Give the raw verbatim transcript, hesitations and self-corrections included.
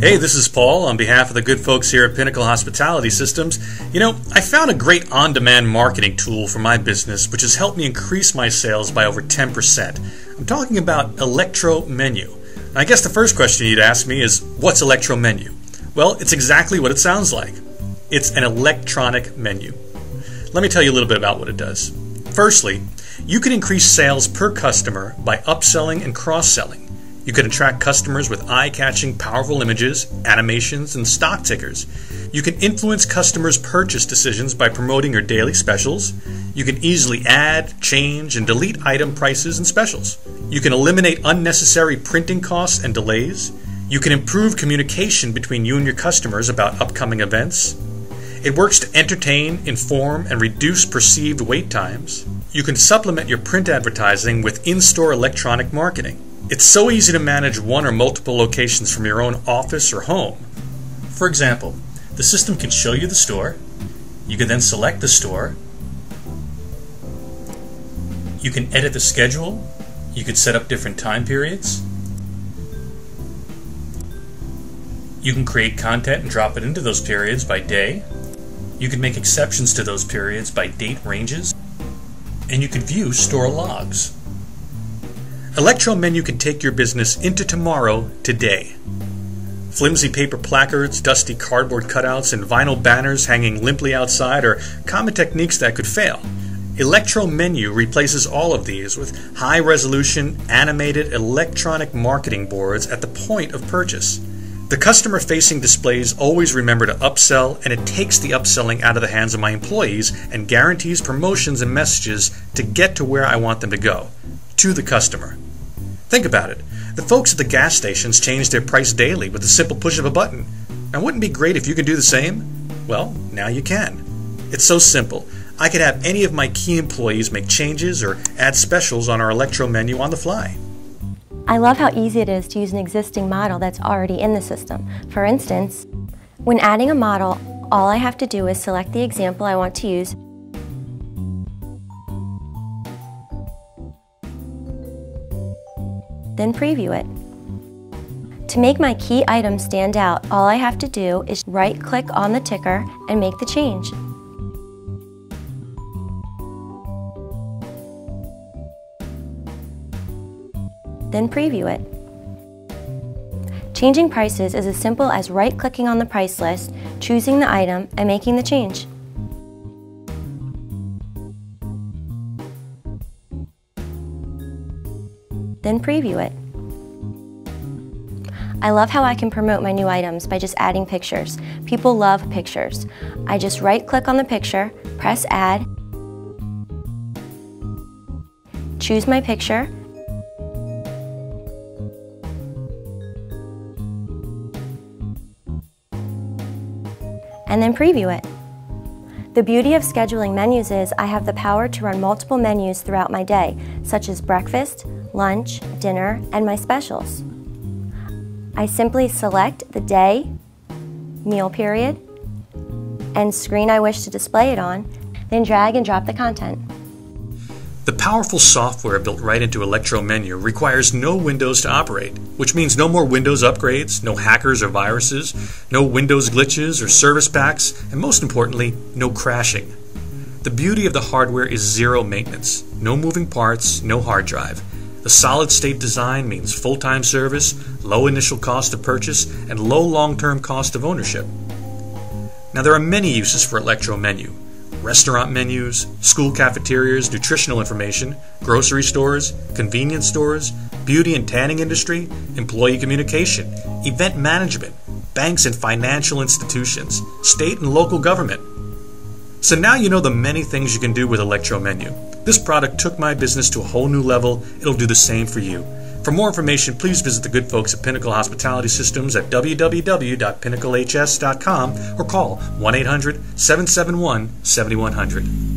Hey, this is Paul on behalf of the good folks here at Pinnacle Hospitality Systems. You know, I found a great on-demand marketing tool for my business which has helped me increase my sales by over ten percent. I'm talking about ElectroMenu. I guess the first question you'd ask me is, what's ElectroMenu? Well, it's exactly what it sounds like. It's an electronic menu. Let me tell you a little bit about what it does. Firstly, you can increase sales per customer by upselling and cross-selling. You can attract customers with eye-catching, powerful images, animations, and stock tickers. You can influence customers' purchase decisions by promoting your daily specials. You can easily add, change, and delete item prices and specials. You can eliminate unnecessary printing costs and delays. You can improve communication between you and your customers about upcoming events. It works to entertain, inform, and reduce perceived wait times. You can supplement your print advertising with in-store electronic marketing. It's so easy to manage one or multiple locations from your own office or home. For example, the system can show you the store. You can then select the store. You can edit the schedule. You can set up different time periods. You can create content and drop it into those periods by day. You can make exceptions to those periods by date ranges. And you can view store logs. ElectroMenu can take your business into tomorrow today. Flimsy paper placards, dusty cardboard cutouts, and vinyl banners hanging limply outside are common techniques that could fail. ElectroMenu replaces all of these with high-resolution, animated electronic marketing boards at the point of purchase. The customer-facing displays always remember to upsell, and it takes the upselling out of the hands of my employees and guarantees promotions and messages to get to where I want them to go, to the customer. Think about it. The folks at the gas stations change their price daily with the simple push of a button. Now, wouldn't it be great if you could do the same? Well, now you can. It's so simple. I could have any of my key employees make changes or add specials on our ElectroMenu on the fly. I love how easy it is to use an existing model that's already in the system. For instance, when adding a model, all I have to do is select the example I want to use, then preview it. To make my key item stand out, all I have to do is right-click on the ticker and make the change. Then preview it. Changing prices is as simple as right-clicking on the price list, choosing the item, and making the change. Then preview it. I love how I can promote my new items by just adding pictures. People love pictures. I just right-click on the picture, press Add, choose my picture, and then preview it. The beauty of scheduling menus is I have the power to run multiple menus throughout my day, such as breakfast, lunch, dinner, and my specials. I simply select the day, meal period, and screen I wish to display it on, then drag and drop the content. The powerful software built right into ElectroMenu requires no Windows to operate, which means no more Windows upgrades, no hackers or viruses, no Windows glitches or service packs, and most importantly, no crashing. The beauty of the hardware is zero maintenance, no moving parts, no hard drive. The solid-state design means full-time service, low initial cost of purchase, and low long-term cost of ownership. Now, there are many uses for ElectroMenu. Restaurant menus, school cafeterias, nutritional information, grocery stores, convenience stores, beauty and tanning industry, employee communication, event management, banks and financial institutions, state and local government. So now you know the many things you can do with ElectroMenu. This product took my business to a whole new level. It'll do the same for you. For more information, please visit the good folks at Pinnacle Hospitality Systems at w w w dot pinnacle h s dot com or call one eight hundred, seven seven one, seven one hundred.